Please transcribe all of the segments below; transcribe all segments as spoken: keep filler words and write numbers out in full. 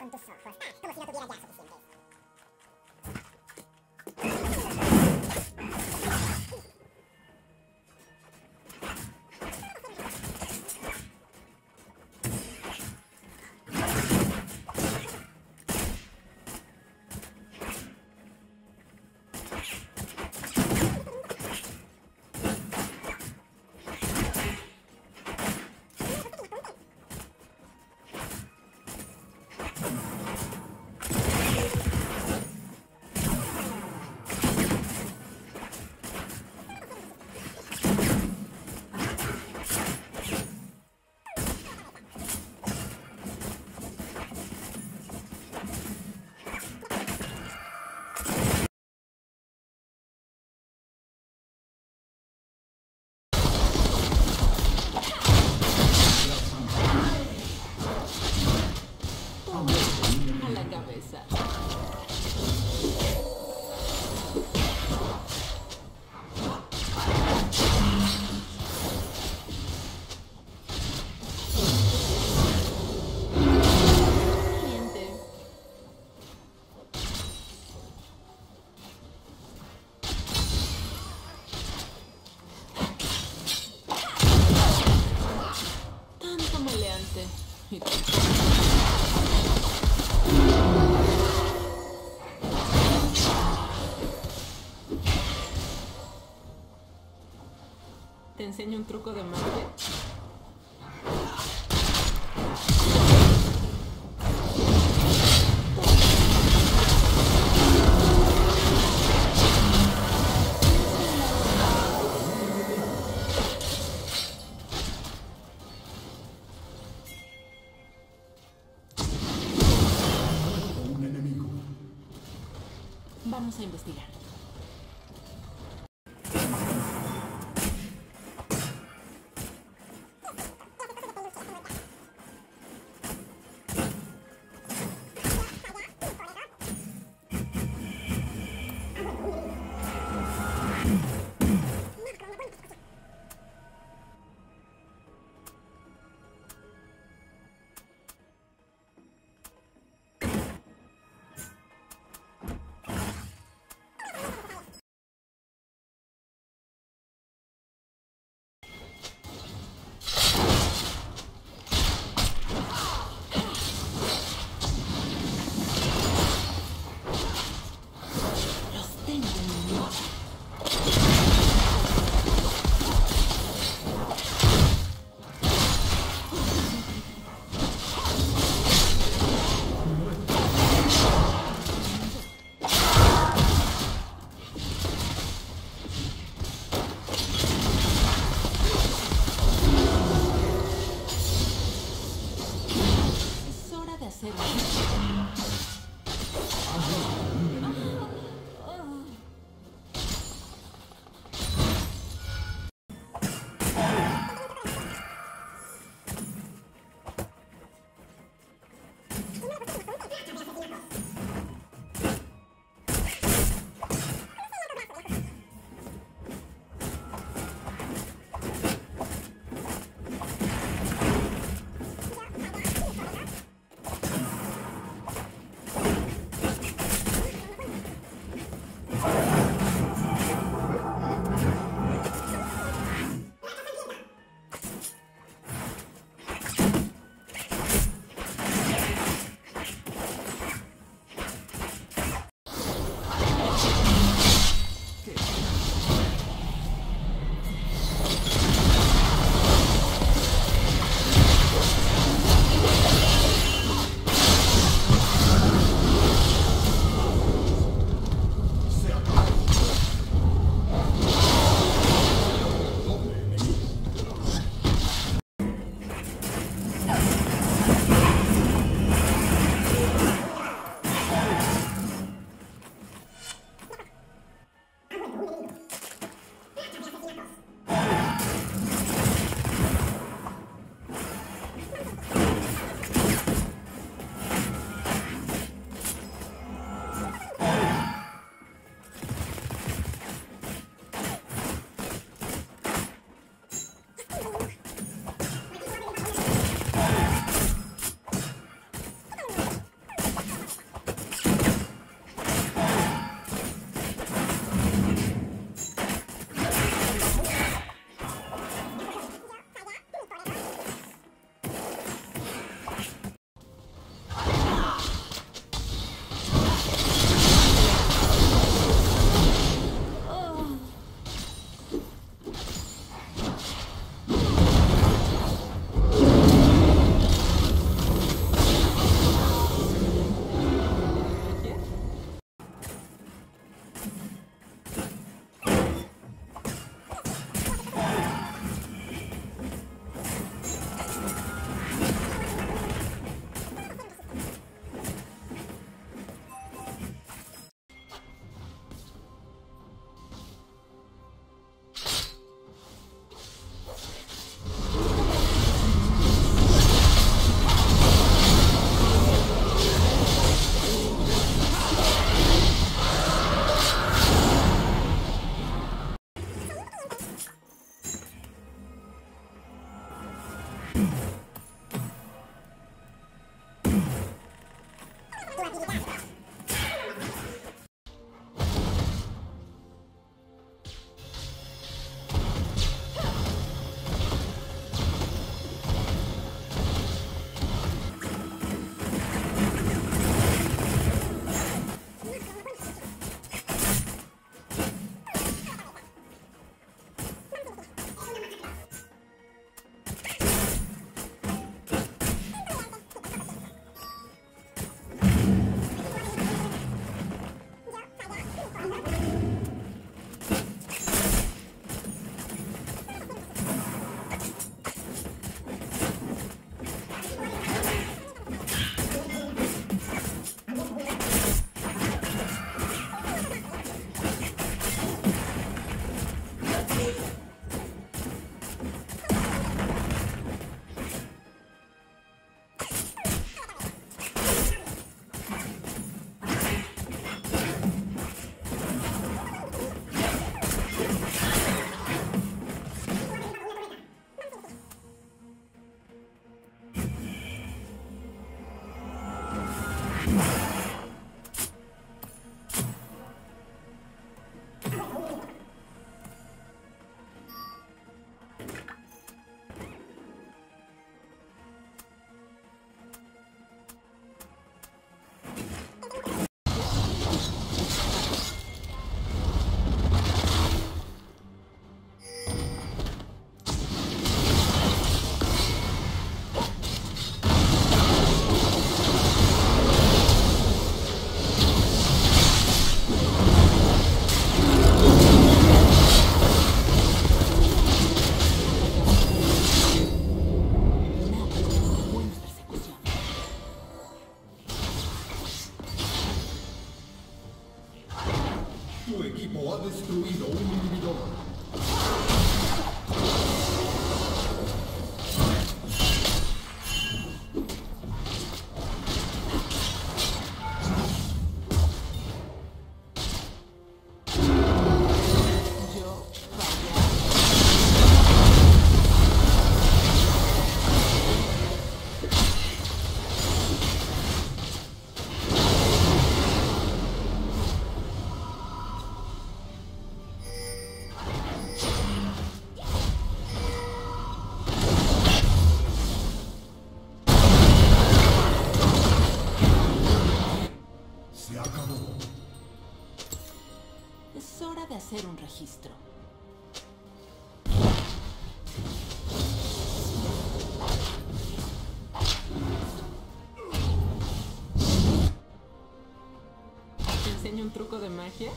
con tus ojos. Ah, como si no tuviera ya suficientes. Te enseño un truco de magia. Un enemigo. Vamos a investigar. Tu equipo ha destruido un inhibidor. Hacer un registro. ¿Te enseño un truco de magia?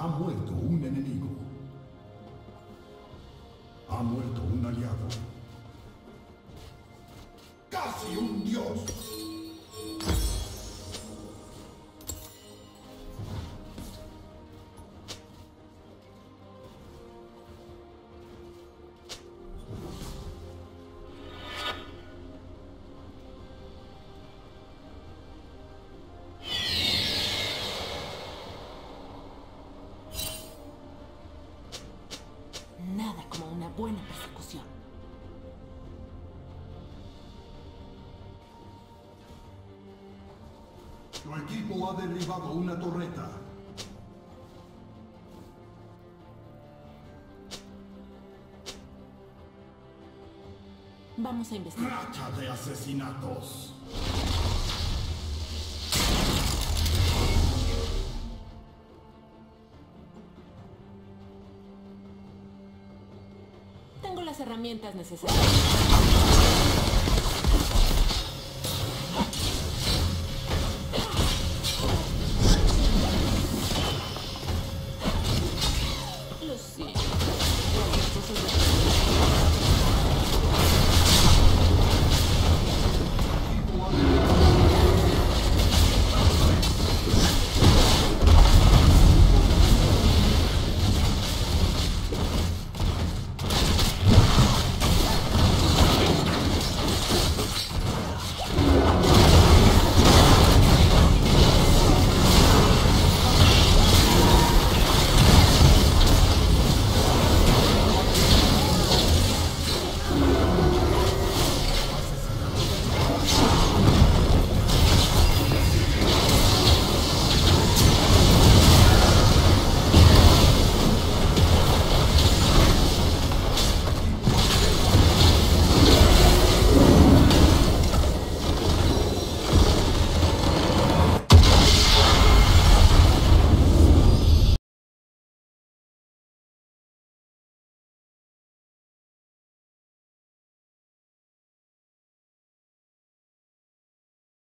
Ha muerto un enemigo. Ha muerto un aliado. ¡Casi un dios! Buena persecución. Tu equipo ha derribado una torreta. Vamos a investigar. Racha de asesinatos. Herramientas necesarias.